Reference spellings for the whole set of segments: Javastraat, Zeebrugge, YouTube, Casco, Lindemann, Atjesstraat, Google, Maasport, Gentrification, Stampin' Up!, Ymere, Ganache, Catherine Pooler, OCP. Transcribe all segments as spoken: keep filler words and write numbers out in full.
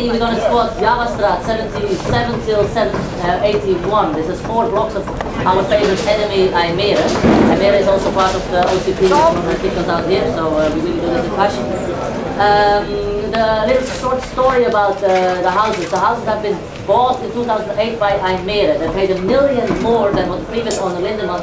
today we're going to spot Javastraat seventy-seven till eighty-one. This is four blocks of our favorite enemy, Ymere. Ymere is also part of the O C P, that kicked us out here, so uh, we really do this in passion. Um, the little short story about uh, the houses. The houses have been bought in two thousand eight by Ymere. They paid a million more than what the previous owner, Lindemann,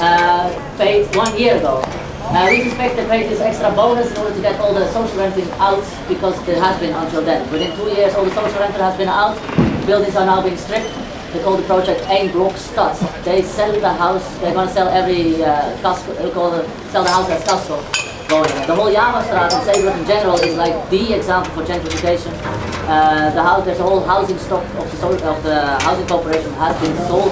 uh, paid one year ago. Uh, we suspect they paid this extra bonus in order to get all the social renting out, because there has been until then. Within two years all the social rental has been out, buildings are now being stripped. They call the project één blok stad. They sell the house, they're going to sell every uh, Casco, they call the, sell the house as Casco going in. The whole Javastraat and Zeebrugge in general is like the example for gentrification. Uh, the house, there's a whole housing stock of the, of the housing corporation has been sold.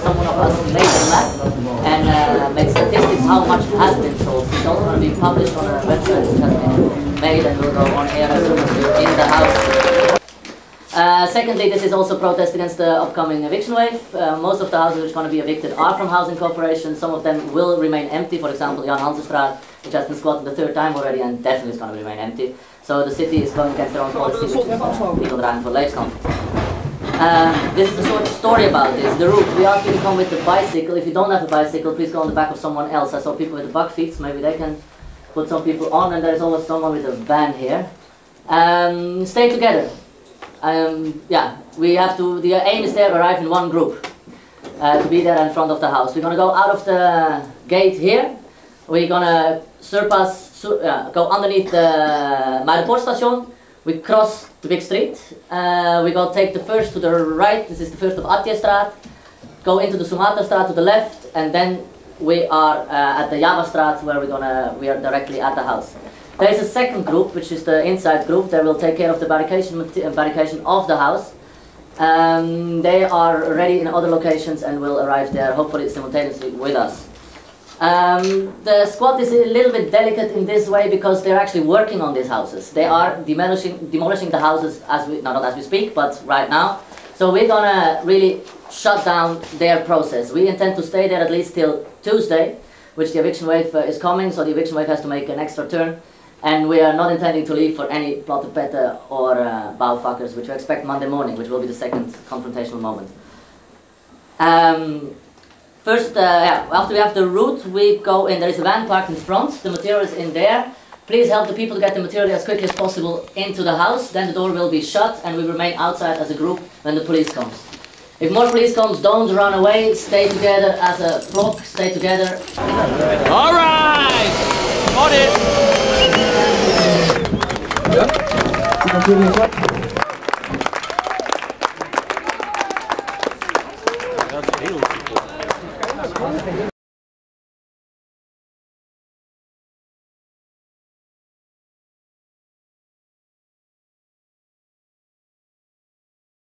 Someone of us made a map and uh, made statistics how much has been sold. It's also going to be published on a website that has been made and will go on air as soon as we're in the house. Uh, secondly, this is also protest against the upcoming eviction wave. Uh, most of the houses which are going to be evicted are from housing corporations. Some of them will remain empty. For example, Atjesstraat, which has been squatted the third time already and definitely is going to remain empty. So the city is going against their own policy, which is uh, for legs on. Uh, this is the short story about this. The route, we asked you to come with the bicycle. If you don't have a bicycle, please go on the back of someone else. I saw people with the buck feet, maybe they can put some people on, and there's always someone with a van here. Um, stay together. Um, yeah, we have to, the aim is there, arrive in one group, uh, to be there in front of the house. We're going to go out of the gate here. We're going to surpass, Uh, go underneath the Maasport station, we cross the big street, uh, we go take the first to the right, this is the first of Atjesstraat, go into the Javastraat to the left, and then we are uh, at the Javastraat where we're gonna, we are directly at the house. There is a second group, which is the inside group, that will take care of the barrication, barrication of the house. Um, they are ready in other locations and will arrive there hopefully simultaneously with us. Um, the squad is a little bit delicate in this way because they're actually working on these houses. They are demolishing, demolishing the houses as we, not as we speak, but right now. So we're gonna really shut down their process. We intend to stay there at least till Tuesday, which the eviction wave uh, is coming, so the eviction wave has to make an extra turn. And we are not intending to leave for any Plattepette or uh, Bouwvakkers, which we expect Monday morning, which will be the second confrontational moment. Um, First, uh, yeah, after we have the route, we go in. There is a van parked in front, the material is in there. Please help the people to get the material as quickly as possible into the house, then the door will be shut and we remain outside as a group when the police comes. If more police comes, don't run away, stay together as a block, stay together. Alright! Got it!